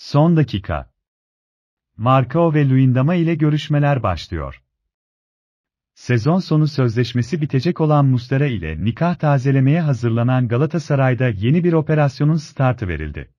Son dakika. Marcao ve Luyindama ile görüşmeler başlıyor. Sezon sonu sözleşmesi bitecek olan Muslera ile nikah tazelemeye hazırlanan Galatasaray'da yeni bir operasyonun startı verildi.